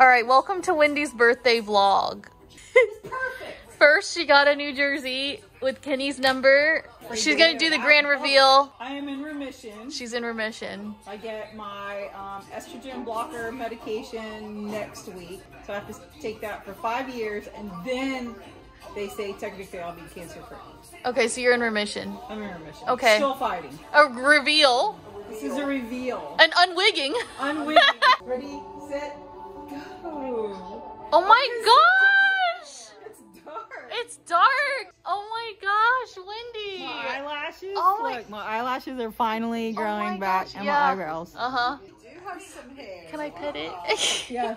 All right, welcome to Wendy's birthday vlog. Perfect. First, she got a new jersey with Kenny's number. She's gonna do the grand reveal. I am in remission. She's in remission. I get my estrogen blocker medication next week. So I have to take that for 5 years, and then they say technically I'll be cancer free. Okay, so you're in remission. I'm in remission. Okay. Still fighting. A reveal. This is a reveal. An unwigging. Unwigging. Ready, set, go. Oh my gosh. It's dark. It's dark. Oh my gosh, Wendy. My eyelashes. Oh my. Look, my eyelashes are finally growing back, and my eyebrows. Uh-huh. You do have some hair. Can I pet it? Yeah.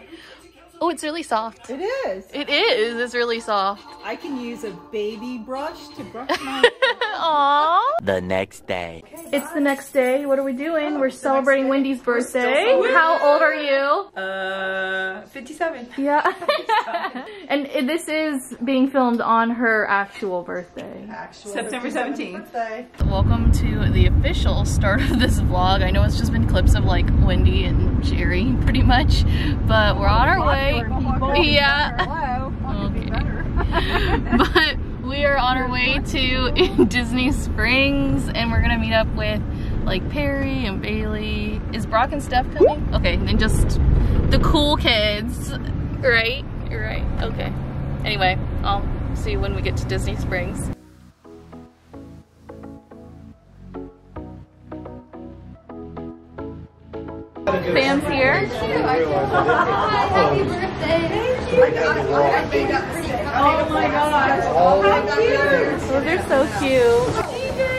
Oh, it's really soft. It is. It is. It's really soft. I can use a baby brush to brush my Aww. The next day. It's the next day. What are we doing? We're celebrating Wendy's birthday. How old are you? 57. Yeah. 57. And this is being filmed on her actual birthday. Actual September 17th. Birthday. Welcome to the official start of this vlog. I know it's just been clips of like Wendy and Sherry pretty much, but we're on our way. Yeah. Okay. But we are on our way to Disney Springs, and we're gonna meet up with like Perry and Bailey. Is Brock and Steph coming? Okay, and just the cool kids, right? Right, okay. Anyway, I'll see you when we get to Disney Springs. Sam's here. Happy birthday. Oh my gosh. Oh my gosh. Those are so cute.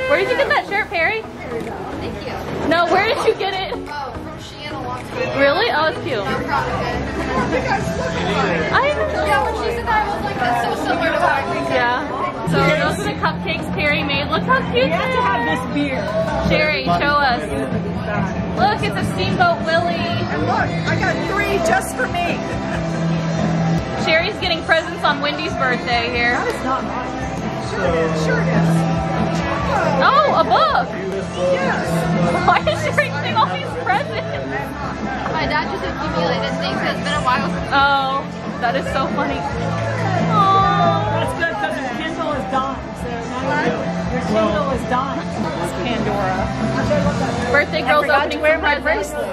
Where did you get that shirt, Perry? There we go. Thank you. No, where did you get it? Oh, from Shein a long time ago. Really? Oh, it's cute. I even know. Yeah, when she said that, I was like, that's so similar to what I think. Yeah. So those are the cupcakes Perry made. Look how cute they are. You have to have this beer. Sherry, show us. Look, it's a Steamboat Willie. And look, I got three just for me. Sherry's getting presents on Wendy's birthday here. That is not mine. Sure it is, sure it is. Oh, a book. Yes. Why is Sherry getting all these presents? My dad just accumulated things. It's been a while since. Oh, that is so funny. Oh, that's good because your Kindle is done. So now your Kindle is done. Pandora. Birthday girl's opening for my bracelet.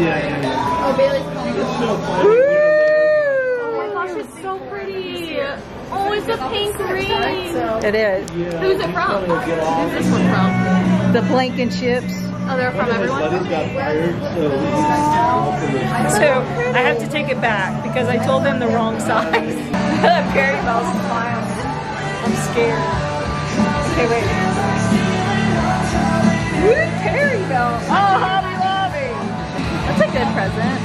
Yeah. Oh, Bailey's calling. Oh my gosh, it's so pretty. Oh, it's a pink ring. It is. Who's it from? Who's this one from? The Blankenships. Oh, they're from everyone? So, I have to take it back because I told them the wrong size. Perry Bell's smiles. I'm scared. Okay, wait. Who's Perry though? Oh, Hobby Lobby! That's a good present.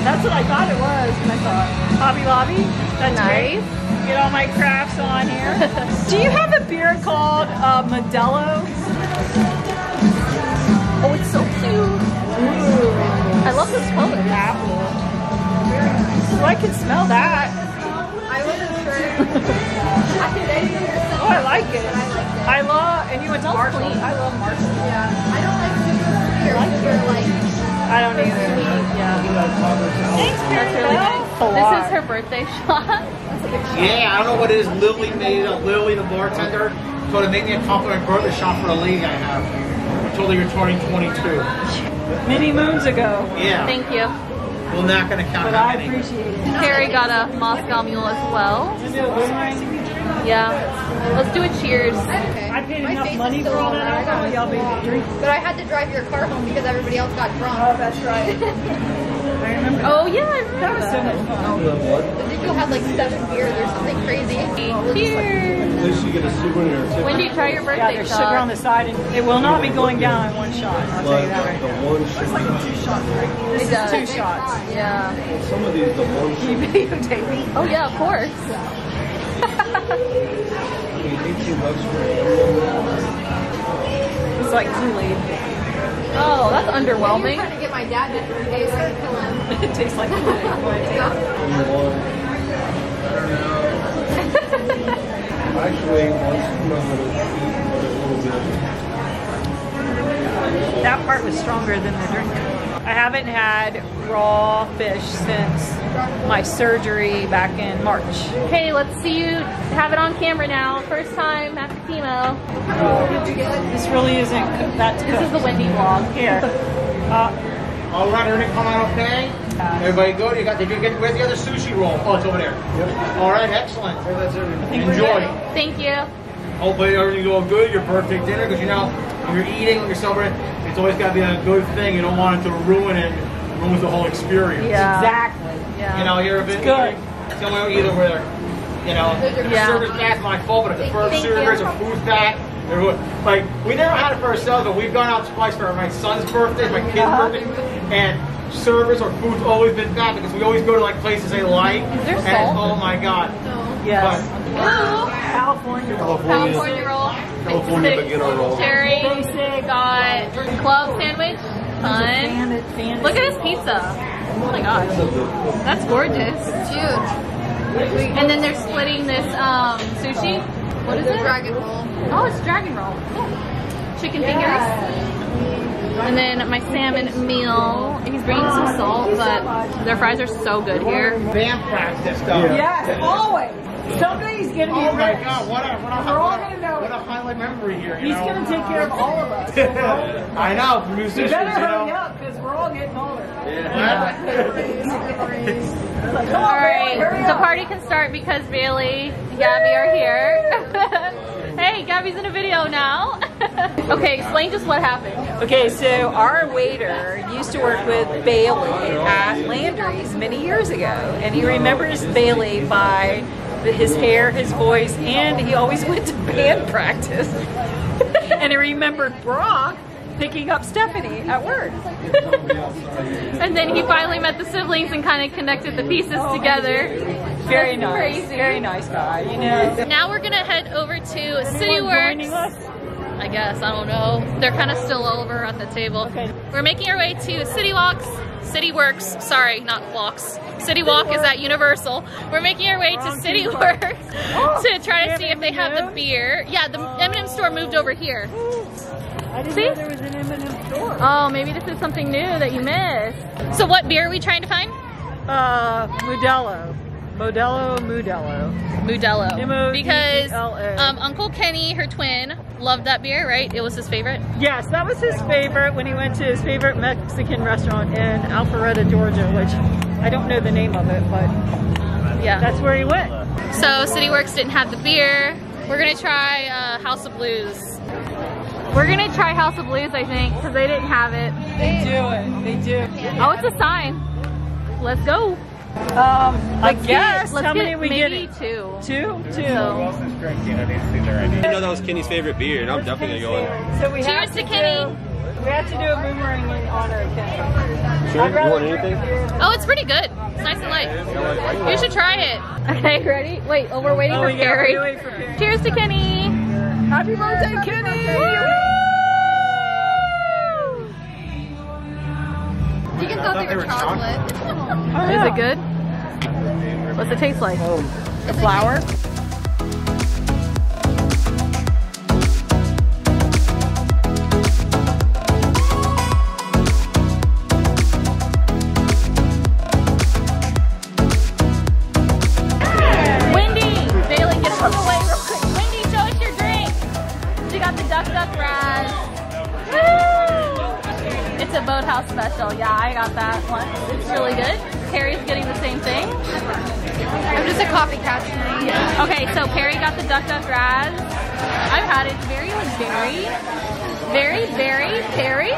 That's what I thought it was when I thought Hobby Lobby. That's nice. Great. Get all my crafts on here. Do you have a beer called Modelo? Oh, it's so cute. Ooh. I love this color. Apple. Oh, I can smell that. I wasn't sure. Oh, I like it. I love, and you went to Marshall. I love Marshall. Yeah. I don't like super beer. I don't either. Yeah. Thanks, Carrie. Really nice. This is her birthday shot. Yeah, I don't know what it is. Lily made up. Lily, the bartender, told her to make me a compliment birthday shot for a lady I have. I told her you're turning 22. Many moons ago. Yeah. Thank you. We're not gonna count. But I appreciate it. Carrie got a Moscow Mule as well. Yeah. Let's do a cheers. Okay. I paid enough money for all that alcohol, y'all made me drink. But I had to drive your car home because everybody else got drunk. Oh, that's right. I remember. Oh, yeah, I remember. That was so much fun. Ezekiel had like 7 beers or something crazy. Cheers. At least you get a souvenir too. Wendy, try your birthday shot. Yeah, there's sugar on the side, and it will not be going down in one shot. I'll tell you that right now. It's like a 2-shot drink. This is 2 shots. Yeah. Some of these are the one shot. You videotape me? Oh, yeah, of course. It's like Kool-Aid. Oh, that's underwhelming. I'm trying to get my dad that birthday so I can kill him. It tastes like Kool-Aid. Actually, that part was stronger than the drink. I haven't had raw fish since my surgery back in March. Okay, let's see you have it on camera now. First time after chemo. This really isn't that cooked. This is the Wendy vlog. Here. All right, everything come out okay? Everybody good? Where's the other sushi roll? Oh, it's over there. Yep. All right, excellent. Enjoy. Thank you. Hopefully everything's all good. Your perfect dinner, because you know, when you're eating, when you're celebrating, it's always got to be a good thing. You don't want it to ruin it. It ruins the whole experience. Yeah. Exactly. Yeah. You know, you're a bit good. It's the only way either where, you know, the service that's my fault, but if the first servers or food that. Like, we never had it for ourselves, but we've gone out twice for my son's birthday, my kid's birthday, and service or food's always been bad because we always go to like places they like. Is there salt? Oh my god. No. Yes. California roll. California banana roll. Sherry got club sandwich. Fun. Look at this pizza. Oh my gosh. That's gorgeous. It's huge. And then they're splitting this sushi. What is it? Dragon roll. Oh, it's dragon roll. Cool. Chicken fingers. Yeah. And then my salmon meal. He's bringing some salt, but their fries are so good here. Bam fries, this stuff. Yes, always. Somebody's going to be oh my god, we're all going to know. What a highlight memory here, you know? He's going to take care of all of us. I know, musicians, you better hurry up, because we're all getting older. Yeah. All right, the party can start because Bailey and Gabby are here. Hey, Gabby's in a video now. Okay, explain just what happened. Okay, so our waiter used to work with Bailey at Landry's many years ago, and he remembers Bailey by his hair, his voice, and he always went to band practice. And he remembered Brock picking up Stephanie at work. And then he finally met the siblings and kind of connected the pieces together. Very nice. Crazy. Very nice guy, you know. Now we're gonna head over to City Works. I guess, I don't know. They're kind of still over at the table. Okay. We're making our way to City Walk is at Universal. We're making our way to City Works to try to see if they have the beer. Yeah, the M&M store moved over here. I didn't know there was an M&M store. Oh, maybe this is something new that you missed. So what beer are we trying to find? Modelo. Modelo. M-O-D-E-L-O. Because Uncle Kenny, her twin, loved that beer, right? It was his favorite? Yes, that was his favorite when he went to his favorite Mexican restaurant in Alpharetta, Georgia, which I don't know the name of it, but yeah, that's where he went. So City Works didn't have the beer. We're gonna try House of Blues. We're gonna try House of Blues, I think, because they didn't have it. They do. Oh, it's a sign. Let's go. Let's see, how many we get? Maybe two. I know that was Kenny's favorite beer, and I'm definitely going. So we Cheers to Kenny. We have to do a boomerang in honor of Kenny. Sure, you want anything? Oh, it's pretty good. It's nice and light. Yeah, you should try it. Okay, ready? Wait, oh, we're waiting for Perry. Cheers to Kenny. Happy birthday, Kenny! You can tell they were chocolate. Oh, yeah. Is it good? What's it taste like? Oh. The flour? Special. Yeah, I got that one. It's really good. Perry's getting the same thing. I'm just a copycat. Yeah. Okay, so Perry got the duck razz. I've had it. Very, very Perry.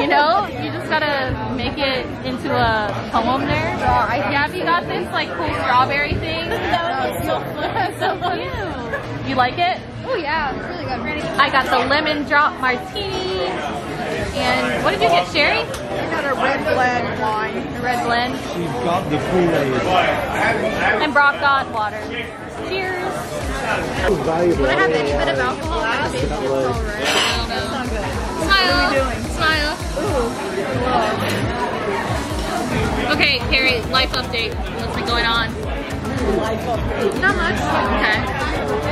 You know, you just gotta make it into a poem there. Gabby got this like cool strawberry thing. That was so fun. So cute. You like it? Oh yeah, it's really good. Ready? I got the lemon drop martini. And what did you get, Sherry? I got a red blend wine. A red blend. She's got the Kool-Aid. And Brock got water. Cheers. Would I have any bit of alcohol? Smile. Ooh. Okay, Carrie, life update. What's been going on? Life update. Not much. Okay.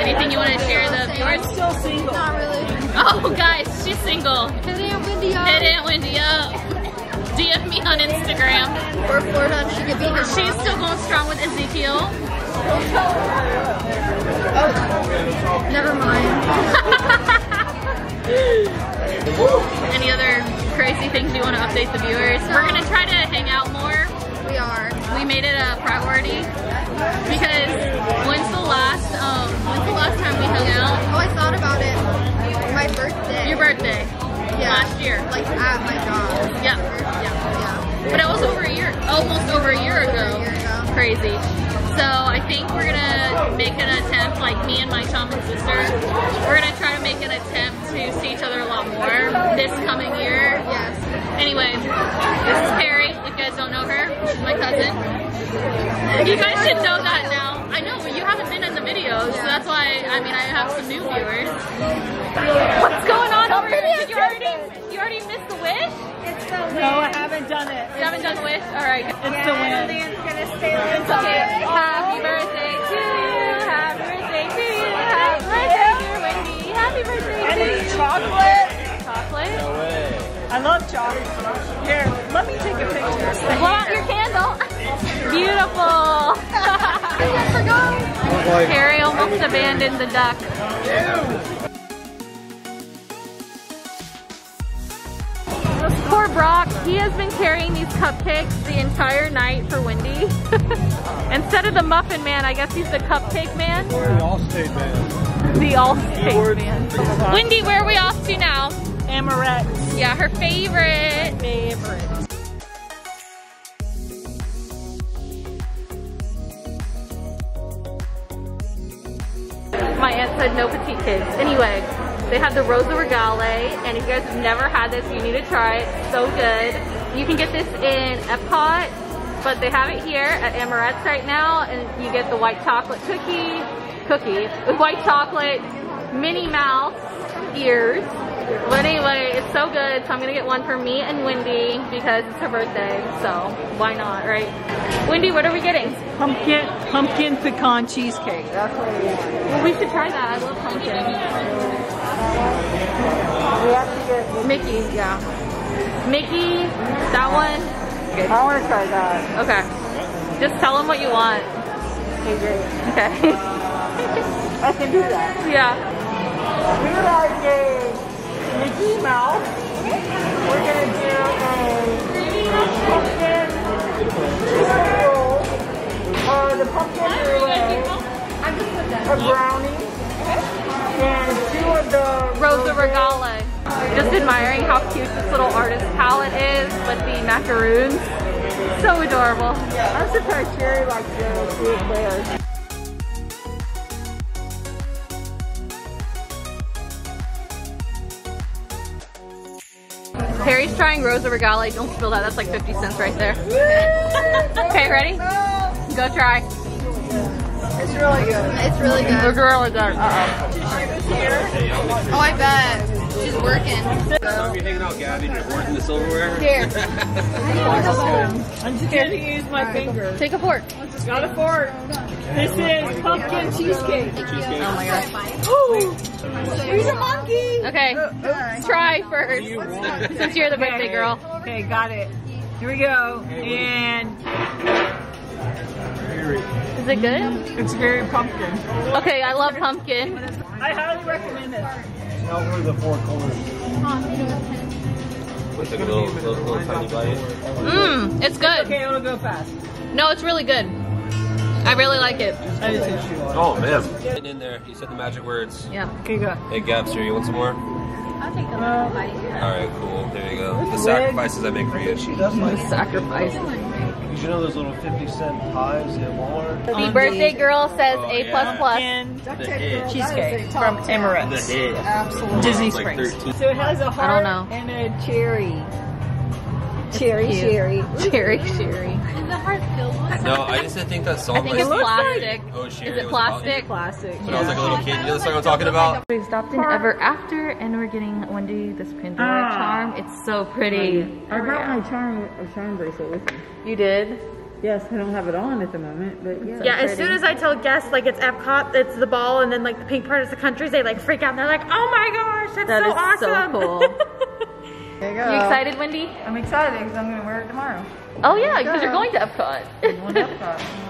Anything you want to share with the viewers? I'm still single. Not really. Oh, guys, she's single. It ain't Wendy up. DM me on Instagram. Or Florida, she could be here. She's still going strong with Ezekiel. Oh, never mind. Any other crazy things you want to update the viewers? No. We're going to try to hang out more. We are. We made it a priority because when's the last time we hung out? Oh, I thought about it. My birthday. Your birthday. Yeah. Last year. Like at my job. Yep. Yeah. But it was over a year, almost over a year ago. Crazy. So I think we're gonna make an attempt, like me and my Tom and sister, we're gonna try to make an attempt to see each other a lot more this coming year. Yes. Anyway, this is Perry, if you guys don't know her, she's my cousin. You guys should know that now. I know, but you haven't been in the videos, so that's why, I mean, I have some new viewers. What's going on over here? Did you already missed the wish? It's the wish. No, I haven't done it. You haven't done the wish? Alright. It's the wish. It's gonna stay with okay. Happy birthday to you, happy birthday to you, happy birthday dear Wendy, happy birthday to you. I need chocolate. Chocolate? No way. I love chocolate. Here, let me take a picture. Blow out your candle. Beautiful. I forgot. Carrie almost abandoned the duck. Poor Brock, he has been carrying these cupcakes the entire night for Wendy. Instead of the muffin man, I guess he's the cupcake man. Or the Allstate man. The Allstate man. Wendy, where are we off to now? Amorette's. Yeah, her favorite. My favorite. My aunt said no petite kids. Anyway. They had the Rosa Regale, and if you guys have never had this, you need to try it. It's so good. You can get this in Epcot, but they have it here at Amorette's right now, and you get the white chocolate cookie, with white chocolate, Minnie Mouse ears. But anyway, it's so good, so I'm gonna get one for me and Wendy, because it's her birthday, so why not, right? Wendy, what are we getting? Pumpkin pecan cheesecake. That's what we want. Well, we should try that, I love pumpkin. We have to get Mickey. Yeah. Mickey, that one. Good. I want to try that. Okay. Just tell them what you want. Okay, great. Okay. I can do that. Yeah. We're like a Mickey Mouse. We're going to do the pumpkin roulette, a brownie, and two of the Rosa Regale. Just admiring how cute this little artist palette is with the macaroons. So adorable. Yeah, I'm surprised Sherry likes the sweet bears. Perry's trying Rosa Regale. Don't spill that. That's like 50 cents right there. Okay, ready? Go try. It's really good. It's really good. The girl is there. Oh, I bet. She's working. So you're hanging out, Gabby, and you're hoarding the silverware? Here. I'm just going to use my finger. Take a fork. It's not a fork. This is pumpkin cheesecake. Oh my gosh. Ooh! Here's a monkey! Okay. Try first. Since you're the birthday girl. Okay, got it. Here we go. And... Is it good? It's very pumpkin. Okay, I love pumpkin. I highly recommend it. Now for the four colors. It's a little tiny bite. Mmm, it's good. Okay, it'll go fast. No, it's really good. I really like it. Oh man. Get in there. You said the magic words. Yeah. Okay, go. Hey, Gabster, you want some more? I'll take a little bite. All right, cool. There you go. The sacrifices I make for you. She does like sacrifices. You know those little 50-cent pies at Walmart? The birthday girl says A++ cheesecake from Amorette's. Absolutely. Disney Springs. Like so it has a heart and a cherry. Cherry. Is the heart filled with something? No, I used to think that song was plastic. Like, oh, Sherry, is it plastic? Plastic. When I was like a little kid, you know the song I'm talking about? We stopped in Ever After, and we're getting Wendy this Pandora charm. It's so pretty. I brought my charm bracelet with me. You did? Yes, I don't have it on at the moment, but yeah. Yeah, as soon as I tell guests, like, it's Epcot, it's the ball, and then, like, the pink part is the countries, they, like, freak out, and they're like, oh my gosh, that's so awesome. That is so cool. There you go. You excited, Wendy? I'm excited because I'm going to wear it tomorrow. Oh yeah, because you're going to Epcot. I'm going to Epcot.